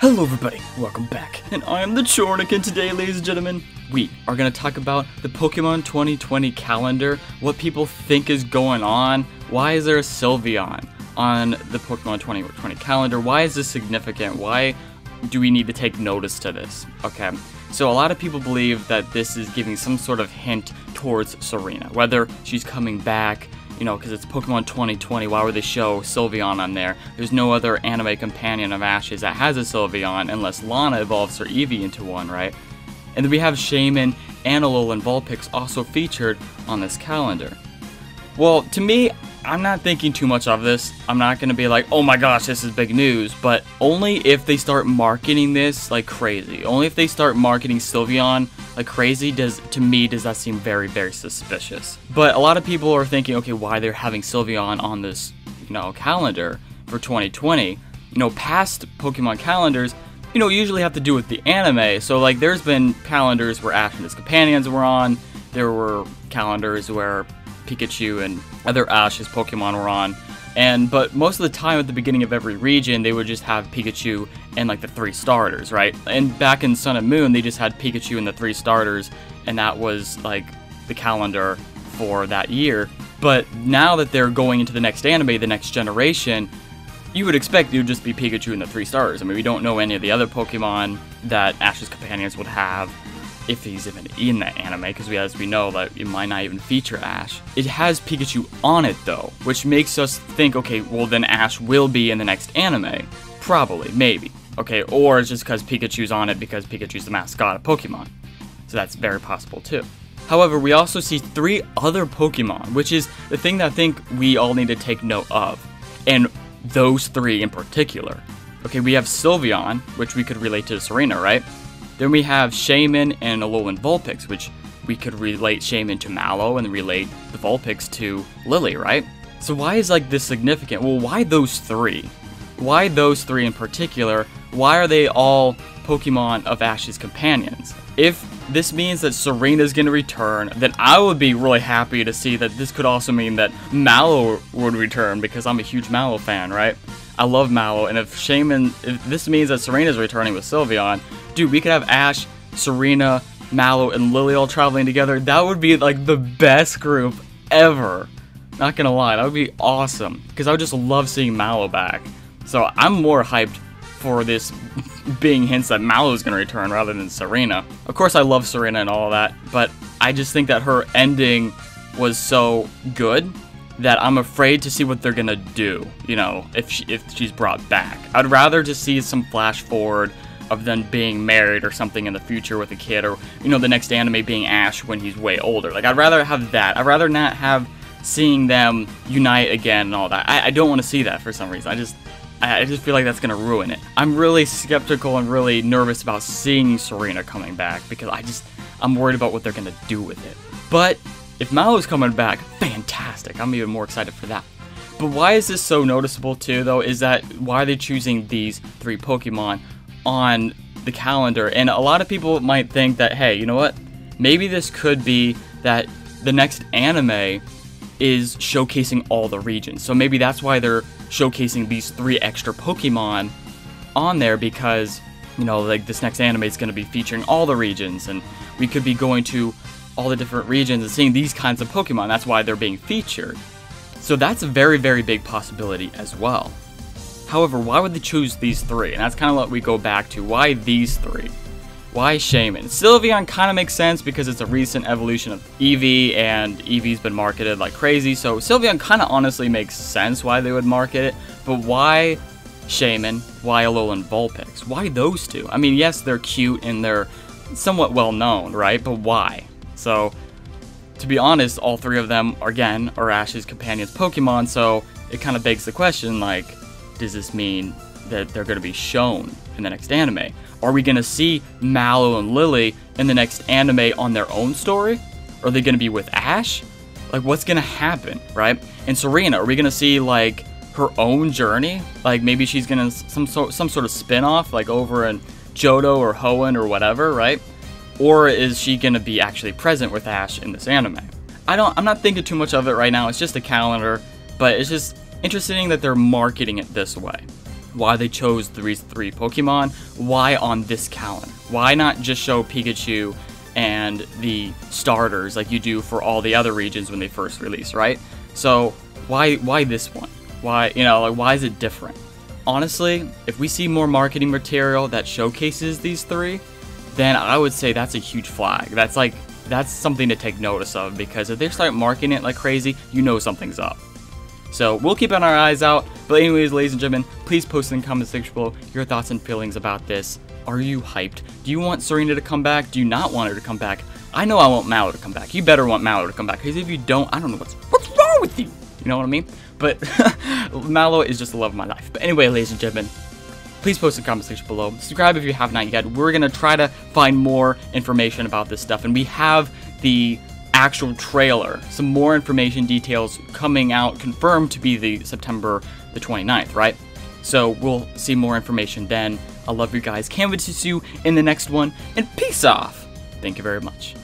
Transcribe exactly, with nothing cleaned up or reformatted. Hello everybody, welcome back, and I am TheChornick, and today, ladies and gentlemen, we are going to talk about the Pokemon twenty twenty calendar, what people think is going on, why is there a Sylveon on the Pokemon twenty twenty calendar, why is this significant, why do we need to take notice to this, okay? So a lot of people believe that this is giving some sort of hint towards Serena, whether she's coming back, you know, because it's Pokemon twenty twenty, why would they show Sylveon on there? There's no other anime companion of Ash's that has a Sylveon unless Lana evolves her Eevee into one, right? And then we have Shaymin and Alolan Vulpix also featured on this calendar. Well, to me, I'm not thinking too much of this. I'm not going to be like, oh my gosh, this is big news, but only if they start marketing this like crazy. Only if they start marketing Sylveon like crazy, does to me does that seem very, very suspicious. But a lot of people are thinking, okay, why they're having Sylveon on this, you know, calendar for twenty twenty. You know, past Pokemon calendars, you know, usually have to do with the anime. So like there's been calendars where Ash and his companions were on. There were calendars where Pikachu and other Ash's Pokemon were on, and but most of the time at the beginning of every region they would just have Pikachu and like the three starters, right? And back in Sun and Moon they just had Pikachu and the three starters, and that was like the calendar for that year. But now that they're going into the next anime, the next generation, you would expect it would just be Pikachu and the three starters. I mean, we don't know any of the other Pokemon that Ash's companions would have, if he's even in that anime, because we, as we know, that it might not even feature Ash. It has Pikachu on it though, which makes us think, okay, well then Ash will be in the next anime, probably, maybe, okay, or it's just because Pikachu's on it because Pikachu's the mascot of Pokemon, so that's very possible too. However, we also see three other Pokemon, which is the thing that I think we all need to take note of, and those three in particular. Okay, we have Sylveon, which we could relate to Serena, right? Then we have Shaymin and Alolan Vulpix, which we could relate Shaymin to Mallow and relate the Vulpix to Lillie, right? So why is like this significant? Well, why those three? Why those three in particular? Why are they all Pokemon of Ash's companions? If this means that Serena's going to return, then I would be really happy to see that. This could also mean that Mallow would return, because I'm a huge Mallow fan, right? I love Mallow, and if Shaymin, if this means that Serena's returning with Sylveon, dude, we could have Ash, Serena, Mallow, and Lillie all traveling together. That would be like the best group ever. Not gonna lie, that would be awesome, because I would just love seeing Mallow back. So I'm more hyped for this being hints that Mallow's gonna return rather than Serena. Of course, I love Serena and all of that, but I just think that her ending was so good that I'm afraid to see what they're gonna do, you know, if she, if she's brought back. I'd rather just see some flash forward of them being married or something in the future with a kid, or, you know, the next anime being Ash when he's way older. Like, I'd rather have that. I'd rather not have seeing them unite again and all that. I, I don't want to see that for some reason. I just I, I just feel like that's going to ruin it. I'm really skeptical and really nervous about seeing Serena coming back, because I just, I'm worried about what they're going to do with it. But if Mallow's coming back, fantastic. I'm even more excited for that. But why is this so noticeable too, though, is that why are they choosing these three Pokemon on the calendar? And a lot of people might think that, hey, you know what, maybe this could be that the next anime is showcasing all the regions, so maybe that's why they're showcasing these three extra Pokemon on there, because, you know, like this next anime is going to be featuring all the regions, and we could be going to all the different regions and seeing these kinds of Pokemon. That's why they're being featured, so that's a very, very big possibility as well. However, why would they choose these three? And that's kind of what we go back to. Why these three? Why Shaymin? Sylveon kind of makes sense because it's a recent evolution of Eevee, and Eevee's been marketed like crazy. So Sylveon kind of honestly makes sense why they would market it. But why Shaymin? Why Alolan Vulpix? Why those two? I mean, yes, they're cute and they're somewhat well known, right? But why? So, to be honest, all three of them, again, are Ash's companions Pokemon. So it kind of begs the question, like, does this mean that they're going to be shown in the next anime? Are we going to see Mallow and Lillie in the next anime on their own story? Are they going to be with Ash? Like, what's going to happen, right? And Serena, are we going to see like her own journey? Like, maybe she's going to some sort some sort of spin-off, like over in Johto or Hoenn or whatever, right? Or is she going to be actually present with Ash in this anime? I don't I'm not thinking too much of it right now. It's just a calendar, but it's just interesting that they're marketing it this way. why they chose these three Pokemon. Why on this calendar? Why not just show Pikachu and the starters like you do for all the other regions when they first release, right? So why why this one? Why, you know, like, why is it different? Honestly, if we see more marketing material that showcases these three, then I would say that's a huge flag. That's like, that's something to take notice of, because if they start marketing it like crazy, you know something's up. So we'll keep our eyes out. But anyways, ladies and gentlemen, please post in the comment section below your thoughts and feelings about this. Are you hyped? Do you want Serena to come back? Do you not want her to come back? I know I want Mallow to come back. You better want Mallow to come back, because if you don't, I don't know what's what's wrong with you. You know what I mean? But Mallow is just the love of my life. But anyway, ladies and gentlemen, please post in the comment section below. Subscribe if you have not yet. We're going to try to find more information about this stuff. And we have the actual trailer, some more information details coming out, confirmed to be the September the twenty-ninth, right? So we'll see more information then. I love you guys. Can't wait to see you in the next one. And peace off. Thank you very much.